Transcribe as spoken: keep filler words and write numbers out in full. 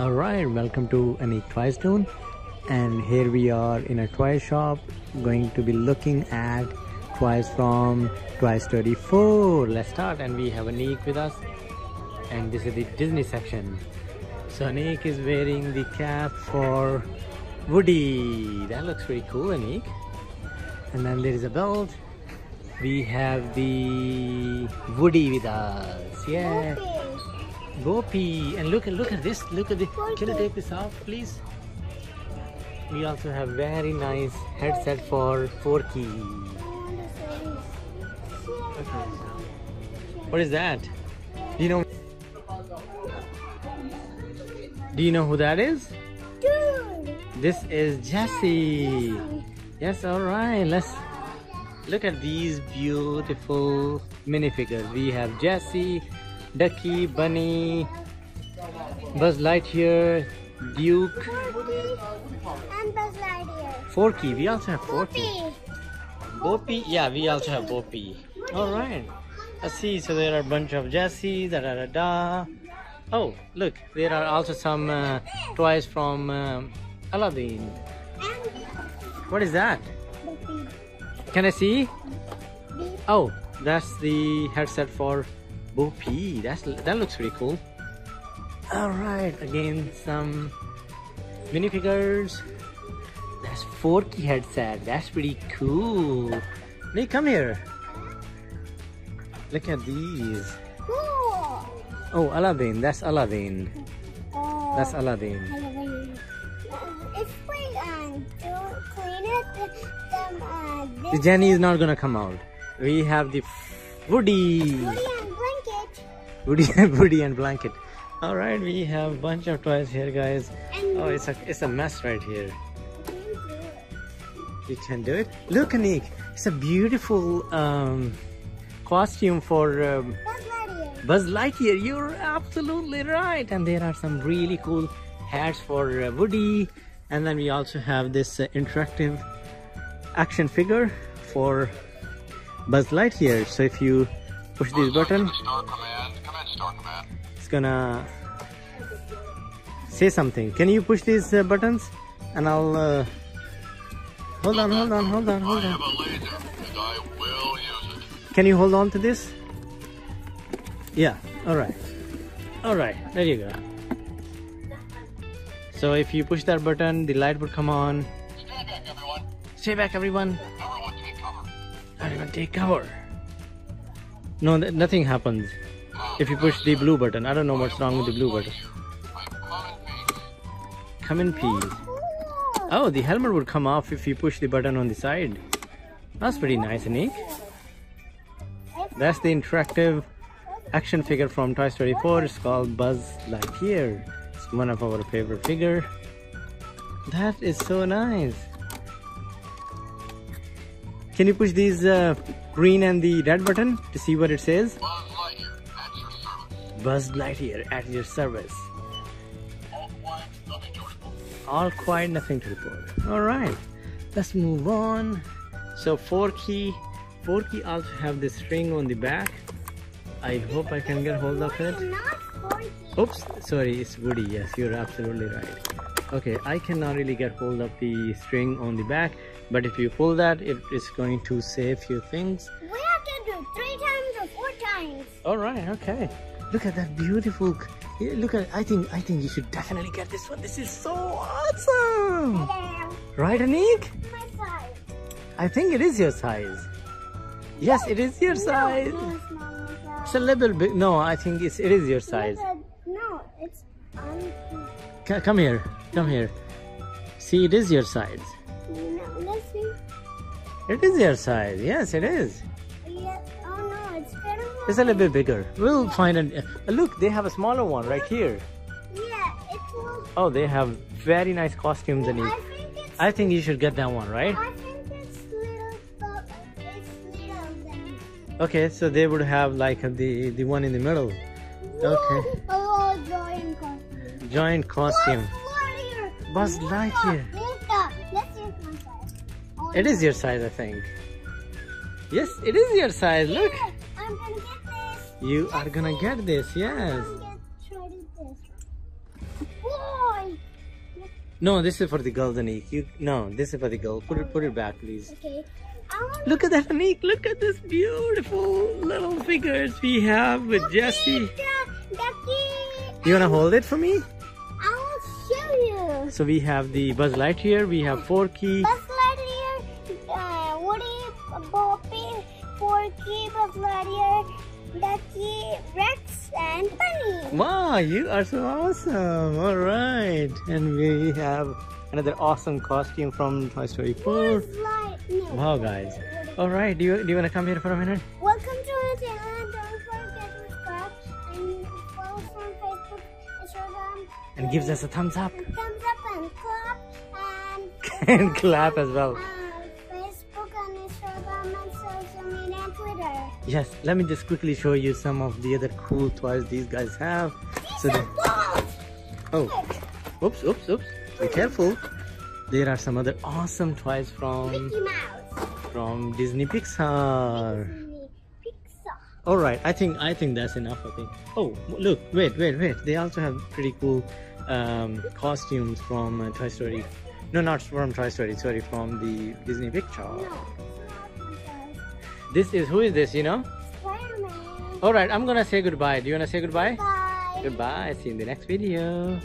Alright, welcome to Aniq Toy Stone, and here we are in a toy shop, going to be looking at toys from Toy Story four. Let's start, and we have Aniq with us, and this is the Disney section. So Aniq is wearing the cap for Woody. That looks pretty cool, Aniq. And then there is a belt. We have the Woody with us. Yeah. Bopi. Bopi. And look, look at this. Look at this. Forky. Can you take this off, please? We also have very nice headset for Forky. Okay. What is that? Do you know? Do you know who that is? Dude. This is Jessie. Yes, alright. Let's look at these beautiful minifigures. We have Jessie, Ducky, Bunny, Buzz Lightyear, Duke, and Buzz Lightyear. Forky. We also have Forky. Bopi. Bopi. Yeah, we also have Bopi. Alright. Let's see. So there are a bunch of Jessie. Da da da da. Oh, look. There are also some uh, toys from um, Aladdin. What is that? Can I see? Oh, that's the headset for Bopi. That's that looks pretty cool. All right, again some minifigures. That's Forky headset. That's pretty cool. Hey, come here. Look at these. Oh, Aladdin. That's Aladdin. That's Aladdin. The Jenny is not gonna come out. We have the Woody. Woody and blanket. Woody and Woody and blanket. All right, we have a bunch of toys here, guys. And oh, it's a it's a mess right here. I can do it. You can do it. Look, Aniq. It's a beautiful um, costume for um, Buzz Lightyear. Buzz Lightyear. You're absolutely right. And there are some really cool hats for uh, Woody. And then we also have this uh, interactive action figure for Buzz Lightyear. So if you push this button, it's gonna say something. Can you push these uh, buttons? And I'll uh, hold on, hold on, hold on, hold on. Can you hold on to this? Yeah. All right. All right. There you go. So if you push that button, the light would come on. Stay back, everyone. Everyone take cover. Everyone take cover. No, th nothing happens if you push the blue button. I don't know what's wrong with the blue button. Come in peace. Oh, the helmet would come off if you push the button on the side. That's pretty nice, Aniq. That's the interactive action figure from Toy Story four. It's called Buzz Lightyear. It's one of our favorite figure. That is so nice. Can you push these uh, green and the red button to see what it says? Buzz Lightyear at your service. Buzz Lightyear at your service. All quiet, nothing to report. All quiet, nothing to report. All right, let's move on. So Forky, Forky also have this ring on the back. I hope I can get hold of it. Oops, sorry, it's Woody. Yes, you're absolutely right. Okay, I cannot really get hold of the string on the back, but if you pull that, it is going to say a few things. We have to do three times or four times. All right, okay. Look at that beautiful. Look at. I think. I think you should definitely get this one. This is so awesome. Hello. Right, Aniq? My size. I think it is your size. Yes, no, it is your no, size. No, it's not my size. It's a little bit. No, I think it's. It is your size. No, no it's. Um, Come here, come here. See, it is your size. No, let's see. It is your size. Yes, it is. Yeah. Oh no, it's better. It's a little bit bigger. We'll yeah. find an. Uh, look, they have a smaller one right here. Yeah, it will. Oh, they have very nice costumes, and yeah, I think it's. I think you should get that one, right? I think it's little, but it's little then. Okay, so they would have like the the one in the middle. Yeah. Okay. Oh, drawing costume. Giant costume. Buzz Lightyear. It is your size, I think. Yes, it is your size. Look. I'm gonna get this. You are gonna get this, yes. No, this is for the girl, Aniq. You no, this is for the girl. Put it, put it back, please. Okay. Look at that, Aniq. Look at this beautiful little figures we have with Ducky, Jessie. The, Ducky, you wanna hold it for me? I will show you. So we have the Buzz Lightyear. We have Forky. Buzz Lightyear, uh, Woody, Bopi, Forky, Buzz Lightyear, Ducky, Rex, and Bunny. Wow, you are so awesome! All right, and we have another awesome costume from Toy Story four. No. Wow, guys! All right, do you do you want to come here for a minute? Welcome to our channel. Don't forget to subscribe and follow us on Facebook, Instagram, and gives us a thumbs up. And thumbs up and clap and, and clap as well. Facebook and Instagram and social media and Twitter. Yes, let me just quickly show you some of the other cool toys these guys have. These so are balls. Oh, oops, oops, oops! Be careful. There are some other awesome toys from Mickey Mouse. From Disney Pixar. Disney Pixar. All right, I think I think that's enough. I think. Oh, look! Wait, wait, wait! They also have pretty cool um, costumes from uh, Toy Story. No, not from Toy Story. Sorry, from the Disney Pixar. No, it's not this is who is this? You know? Spider-Man. All right, I'm gonna say goodbye. Do you wanna say goodbye? Bye. Goodbye. See you in the next video.